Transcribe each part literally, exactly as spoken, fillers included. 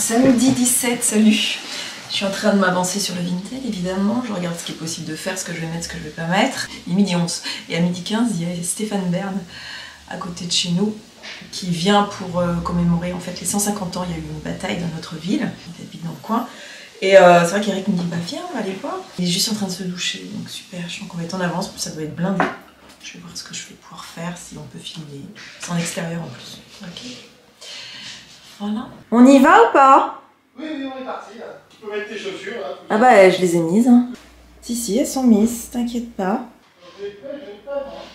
Samedi dix-sept, salut. Je suis en train de m'avancer sur le Vinted, évidemment. Je regarde ce qui est possible de faire, ce que je vais mettre, ce que je vais pas mettre. Il est midi onze. Et à midi quinze, il y a Stéphane Berne, à côté de chez nous, qui vient pour euh, commémorer en fait les cent cinquante ans. Il y a eu une bataille dans notre ville. Il habite dans le coin. Et euh, c'est vrai qu'Eric me dit, bah viens, on va aller voir. Il est juste en train de se doucher, donc super. Je sens qu'on va être en avance, ça doit être blindé. Je vais voir ce que je vais pouvoir faire, si on peut filmer. C'est en extérieur en plus. Ok. Voilà. On y va ou pas? Oui, oui, on est parti. Là. Tu peux mettre tes chaussures. Là, ah bah, je les ai mises. Hein. Si, si, elles sont mises, t'inquiète pas.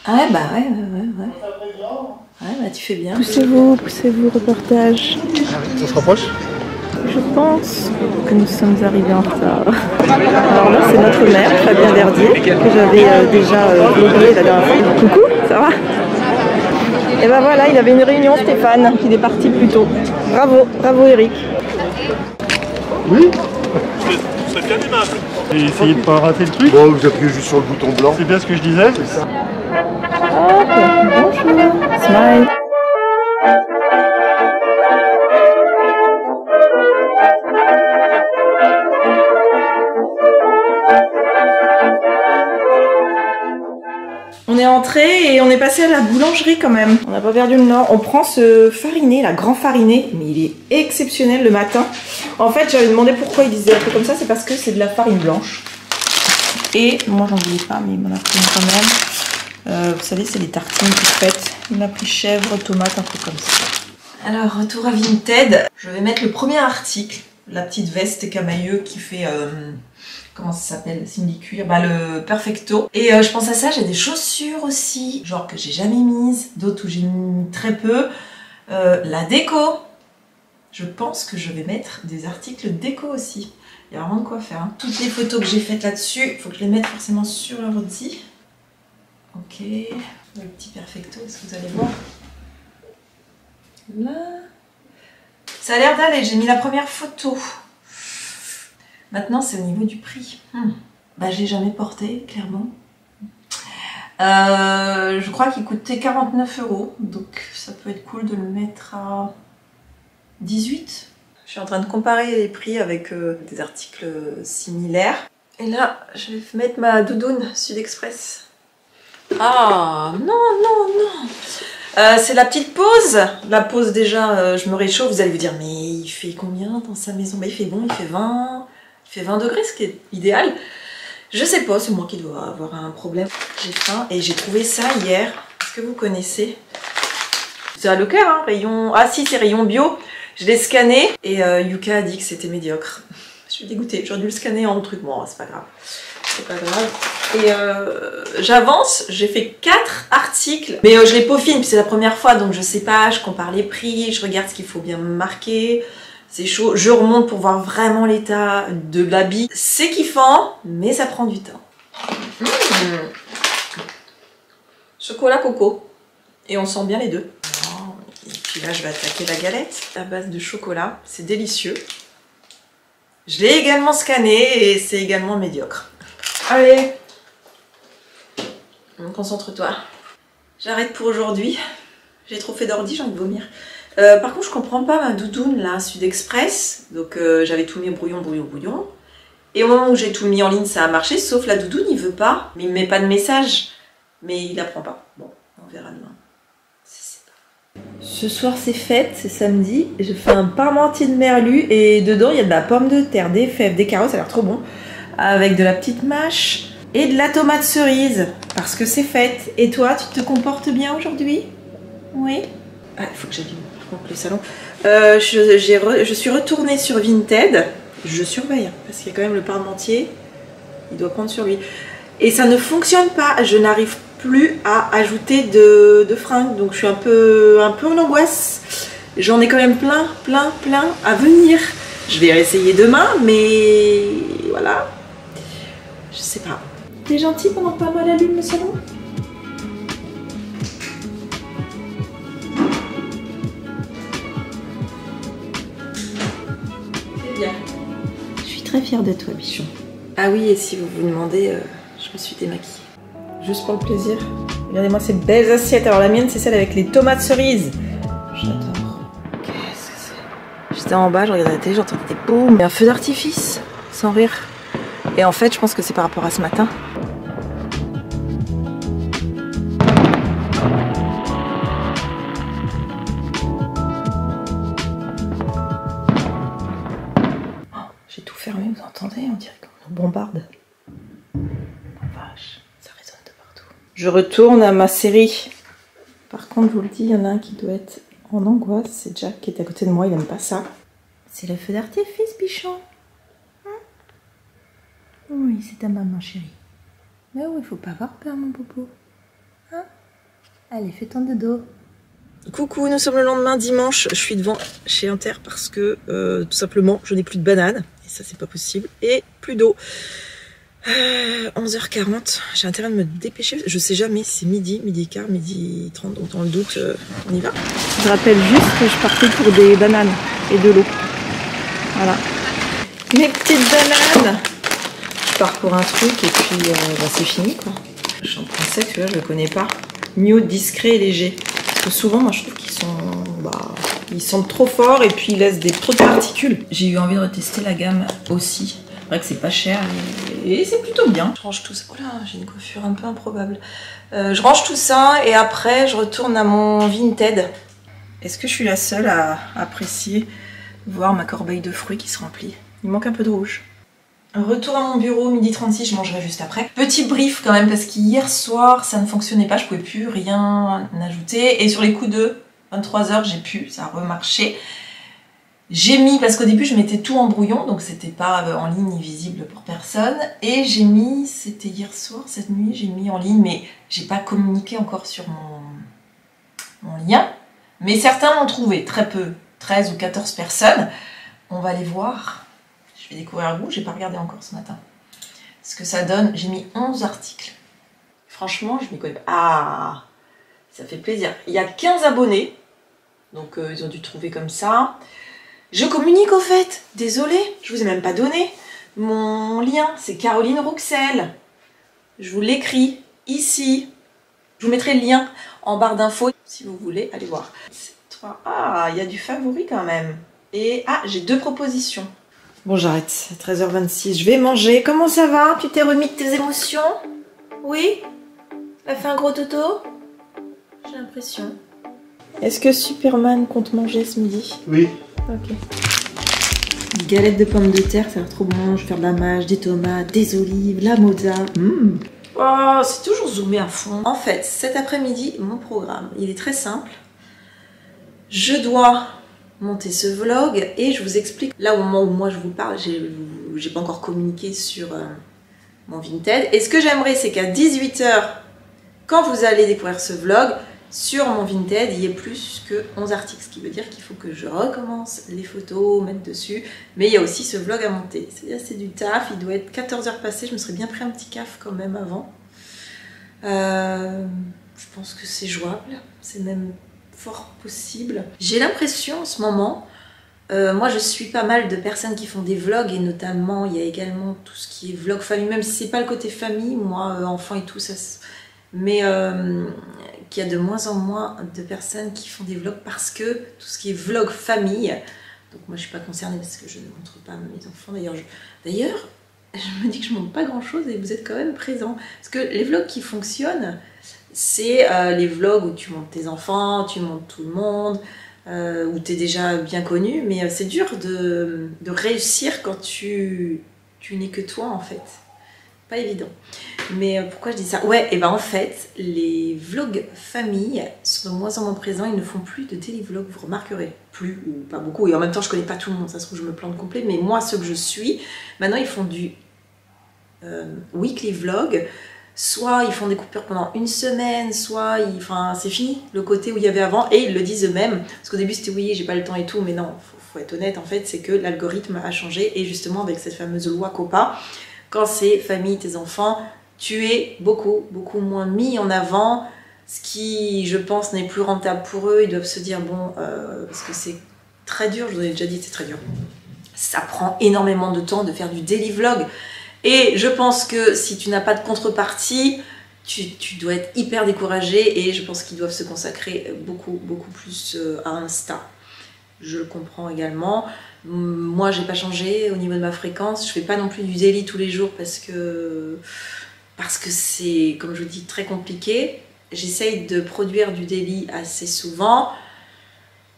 Ah bah ouais, ouais, ouais. Ouais, bah tu fais bien. Poussez-vous, poussez-vous, reportage. On se rapproche? Je pense que nous sommes arrivés en retard. Alors là, c'est notre maire, Fabien Verdier, que j'avais euh, déjà vlogué euh, la dernière fois. Coucou, ça va? Et ben voilà, il avait une réunion, Stéphane, qui est parti plus tôt. Bravo, bravo Eric. Oui? Vous êtes bien aimable. Et essayez de ne pas rater le truc. Bon, vous appuyez juste sur le bouton blanc. C'est bien ce que je disais? C'est ça. Hop, bonjour, smile. On est entré et on est passé à la boulangerie quand même. On n'a pas perdu le nord. On prend ce fariné, la grand fariné, mais il est exceptionnel le matin. En fait, j'avais demandé pourquoi il disait un peu comme ça, c'est parce que c'est de la farine blanche. Et moi, j'en voulais pas, mais il m'en a pris quand même. Euh, vous savez, c'est des tartines toutes faites. Il m'a pris chèvre, tomate, un peu comme ça. Alors, retour à Vinted. Je vais mettre le premier article, la petite veste Camailleux qui fait... Euh... Comment ça s'appelle? Simili cuir, bah le perfecto. Et euh, je pense à ça, j'ai des chaussures aussi, genre que j'ai jamais mises, d'autres où j'ai mis très peu. Euh, la déco. Je pense que je vais mettre des articles déco aussi. Il y a vraiment de quoi faire. Hein. Toutes les photos que j'ai faites là-dessus, il faut que je les mette forcément sur l'ordi. Ok. Le petit perfecto, est-ce que vous allez voir? Là. Ça a l'air d'aller, j'ai mis la première photo. Maintenant, c'est au niveau du prix. Hmm. Bah, j'ai jamais porté, clairement. Euh, je crois qu'il coûtait quarante-neuf euros. Donc, ça peut être cool de le mettre à dix-huit. Je suis en train de comparer les prix avec euh, des articles similaires. Et là, je vais mettre ma doudoune Sud Express. Ah, non, non, non. Euh, c'est la petite pause. La pause, déjà, euh, je me réchauffe. Vous allez vous dire, mais il fait combien dans sa maison? Bah, il fait bon, il fait vingt. Il fait vingt degrés, ce qui est idéal. Je sais pas, c'est moi qui dois avoir un problème. J'ai faim et j'ai trouvé ça hier. Est-ce que vous connaissez? C'est à Leclerc, hein, rayon... Ah si, c'est rayon bio. Je l'ai scanné et euh, Yuka a dit que c'était médiocre. Je suis dégoûtée, j'aurais dû le scanner en truc. Bon, c'est pas grave. C'est pas grave. Et euh, j'avance, j'ai fait quatre articles. Mais euh, je les peaufine, puis c'est la première fois, donc je sais pas, je compare les prix, je regarde ce qu'il faut bien marquer... C'est chaud, je remonte pour voir vraiment l'état de l'habit. C'est kiffant, mais ça prend du temps. Mmh. Chocolat coco. Et on sent bien les deux. Oh. Et puis là, je vais attaquer la galette à base de chocolat. C'est délicieux. Je l'ai également scanné et c'est également médiocre. Allez, concentre-toi. J'arrête pour aujourd'hui. J'ai trop fait d'ordi, j'ai envie de vomir. Euh, par contre, je comprends pas ma doudoune là, Sud Express. Donc euh, j'avais tout mis brouillon, brouillon, brouillon. Et au moment où j'ai tout mis en ligne, ça a marché. Sauf la doudoune, il veut pas. Mais il met pas de message. Mais il la prend pas. Bon, on verra demain. Pas... Ce soir, c'est fête, c'est samedi. Je fais un parmentier de merlu et dedans, il y a de la pomme de terre, des fèves, des carottes. Ça a l'air trop bon. Avec de la petite mâche et de la tomate cerise. Parce que c'est fête. Et toi, tu te comportes bien aujourd'hui? Oui. Ah, il faut que j'allume. Le salon. Euh, je, re, je suis retournée sur Vinted. Je surveille, hein, parce qu'il y a quand même le parmentier. Il doit prendre sur lui. Et ça ne fonctionne pas. Je n'arrive plus à ajouter de, de fringues. Donc je suis un peu, un peu en angoisse. J'en ai quand même plein, plein, plein à venir. Je vais essayer demain, mais voilà. Je sais pas. T'es gentil pendant pas mal à l'une le salon? Fière de toi, bichon. Ah oui, et si vous vous demandez, euh, je me suis démaquillée. Juste pour le plaisir. Regardez-moi ces belles assiettes. Alors la mienne, c'est celle avec les tomates cerises. J'adore. Qu'est-ce que c'est? Je j'étais en bas, je regardais la télé, j'entendais des boum, un feu d'artifice, sans rire. Et en fait, je pense que c'est par rapport à ce matin. Oh, j'ai tout fermé, vous entendez? On dirait qu'on nous bombarde. Vache, ça résonne de partout. Je retourne à ma série. Par contre, je vous le dis, il y en a un qui doit être en angoisse, c'est Jack qui est à côté de moi, il n'aime pas ça. C'est le feu d'artifice, bichon. Hein? Oui, c'est ta maman, chérie. Mais oui, il faut pas avoir peur, mon popo. Hein? Allez, fais ton dodo. Coucou, nous sommes le lendemain, dimanche. Je suis devant chez Inter parce que, euh, tout simplement, je n'ai plus de bananes. Et ça, c'est pas possible. Et plus d'eau. Euh, onze heures quarante, j'ai intérêt de me dépêcher, je sais jamais si c'est midi, midi quart, midi trente, donc dans le doute, euh, on y va. Je rappelle juste que je partais pour des bananes et de l'eau. Voilà. Mes petites bananes. Je pars pour un truc et puis euh, bah, c'est fini quoi. Le shampoing sec, tu vois, je le connais pas. Mieux, discret et léger. Parce que souvent, moi je trouve qu'ils sont... Bah, ils sentent trop fort et puis ils laissent des trop de particules. J'ai eu envie de retester la gamme aussi. C'est vrai que c'est pas cher et c'est plutôt bien. Je range tout ça. Oh là, j'ai une coiffure un peu improbable. Euh, je range tout ça et après je retourne à mon Vinted. Est-ce que je suis la seule à apprécier voir ma corbeille de fruits qui se remplit? Il manque un peu de rouge. Retour à mon bureau, midi trente-six, je mangerai juste après. Petit brief quand même parce qu'hier soir ça ne fonctionnait pas, je pouvais plus rien ajouter. Et sur les coups de vingt-trois heures, j'ai pu, ça a remarché. J'ai mis, parce qu'au début je mettais tout en brouillon, donc c'était pas en ligne ni visible pour personne, et j'ai mis, c'était hier soir, cette nuit, j'ai mis en ligne, mais j'ai pas communiqué encore sur mon, mon lien, mais certains m'ont trouvé, très peu, treize ou quatorze personnes, on va les voir, je vais découvrir le goût, j'ai pas regardé encore ce matin, ce que ça donne, j'ai mis onze articles, franchement je m'y connais pas, ah, ça fait plaisir, il y a quinze abonnés, donc euh, ils ont dû trouver comme ça. Je communique au fait, désolée, je vous ai même pas donné. Mon lien, c'est Caroline Rouxel. Je vous l'écris ici. Je vous mettrai le lien en barre d'infos si vous voulez, allez voir. Ah, il y a du favori quand même. Et ah, j'ai deux propositions. Bon, j'arrête, c'est treize heures vingt-six, je vais manger. Comment ça va? Tu t'es remis de tes émotions? Oui? T'as fait un gros toto? J'ai l'impression. Est-ce que Superman compte manger ce midi? Oui. Ok. Une galette de pommes de terre, ça a l'air trop bon. Je vais faire de la mâche, des tomates, des olives, la mozza. Mmh. Oh, c'est toujours zoomé à fond. En fait, cet après-midi, mon programme, il est très simple. Je dois monter ce vlog et je vous explique. Là, au moment où moi je vous parle, j'ai pas encore communiqué sur euh, mon Vinted. Et ce que j'aimerais, c'est qu'à dix-huit heures, quand vous allez découvrir ce vlog, sur mon Vinted, il y a plus que onze articles, ce qui veut dire qu'il faut que je recommence les photos, mettre dessus, mais il y a aussi ce vlog à monter. C'est-à-dire c'est du taf, il doit être quatorze heures passées, je me serais bien pris un petit caf quand même avant. Euh, je pense que c'est jouable, c'est même fort possible. J'ai l'impression en ce moment, euh, moi je suis pas mal de personnes qui font des vlogs, et notamment il y a également tout ce qui est vlog famille, même si c'est pas le côté famille, moi euh, enfant et tout, ça se... mais euh, qu'il y a de moins en moins de personnes qui font des vlogs parce que tout ce qui est vlog famille, donc moi je suis pas concernée parce que je ne montre pas mes enfants, d'ailleurs je, d'ailleurs, je me dis que je montre pas grand chose et vous êtes quand même présents, parce que les vlogs qui fonctionnent, c'est euh, les vlogs où tu montes tes enfants, tu montes tout le monde, euh, où tu es déjà bien connu, mais euh, c'est dur de, de réussir quand tu, tu n'es que toi en fait. Pas évident. Mais pourquoi je dis ça? Ouais, et ben en fait, les vlogs famille sont de moins en moins présents, ils ne font plus de télévlogs, vous remarquerez. Plus ou pas beaucoup, et en même temps je connais pas tout le monde, ça se trouve je me plante complet, mais moi ceux que je suis, maintenant ils font du euh, weekly vlog, soit ils font des coupures pendant une semaine, soit ils... Enfin, c'est fini, le côté où il y avait avant, et ils le disent eux-mêmes, parce qu'au début c'était oui, j'ai pas le temps et tout, mais non, faut, faut être honnête en fait, c'est que l'algorithme a changé, et justement avec cette fameuse loi COPA, quand c'est famille, tes enfants, tu es beaucoup, beaucoup moins mis en avant, ce qui, je pense, n'est plus rentable pour eux. Ils doivent se dire, bon, euh, parce que c'est très dur, je vous avais déjà dit, c'est très dur. Ça prend énormément de temps de faire du daily vlog. Et je pense que si tu n'as pas de contrepartie, tu, tu dois être hyper découragé et je pense qu'ils doivent se consacrer beaucoup, beaucoup plus à Insta. je le comprends également. Moi, j'ai pas changé au niveau de ma fréquence. Je fais pas non plus du daily tous les jours parce que parce que c'est, comme je vous dis, très compliqué. J'essaye de produire du daily assez souvent.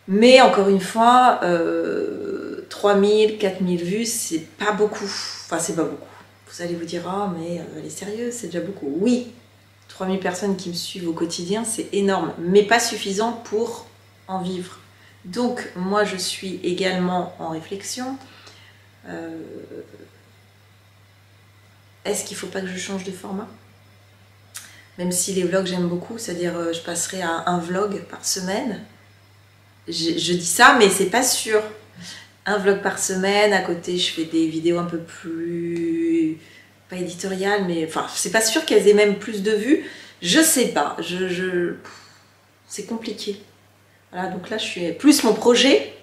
Mais encore une fois, euh, trois mille, quatre mille vues, c'est pas beaucoup. Enfin, c'est pas beaucoup. Vous allez vous dire, ah, mais elle est sérieuse, c'est déjà beaucoup. Oui, trois mille personnes qui me suivent au quotidien, c'est énorme, mais pas suffisant pour en vivre. Donc, moi, je suis également en réflexion. Euh, Est-ce qu'il ne faut pas que je change de format ? Même si les vlogs, j'aime beaucoup, c'est-à-dire je passerai à un vlog par semaine. Je, je dis ça, mais c'est pas sûr. Un vlog par semaine, à côté je fais des vidéos un peu plus, pas éditoriales, mais enfin c'est pas sûr qu'elles aient même plus de vues, je sais pas, je, je... c'est compliqué. Voilà, donc là je suis plus mon projet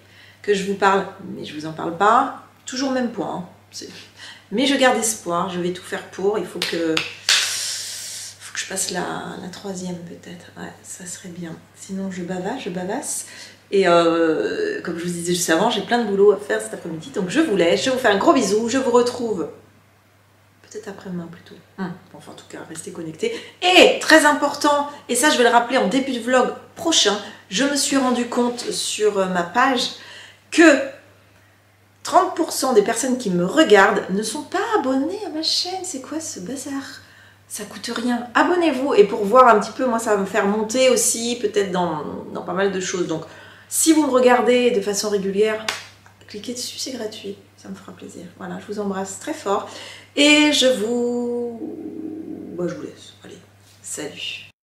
que je vous parle, mais je vous en parle pas, toujours même point, hein. Mais je garde espoir, je vais tout faire pour, il faut que, faut que je passe la, la troisième peut-être, ouais, ça serait bien, sinon je bavasse, je bavasse. Et euh, comme je vous disais juste avant, j'ai plein de boulot à faire cet après-midi, donc je vous laisse, je vous fais un gros bisou, je vous retrouve peut-être après-demain plutôt. Hum. Enfin, en tout cas, restez connectés. Et très important, et ça je vais le rappeler en début de vlog prochain, je me suis rendu compte sur ma page que trente pour cent des personnes qui me regardent ne sont pas abonnées à ma chaîne. C'est quoi ce bazar ? Ça coûte rien. Abonnez-vous, et pour voir un petit peu, moi ça va me faire monter aussi, peut-être dans, dans pas mal de choses, donc si vous me regardez de façon régulière, cliquez dessus, c'est gratuit, ça me fera plaisir. Voilà, je vous embrasse très fort et je vous... Bah, je vous laisse, allez, salut.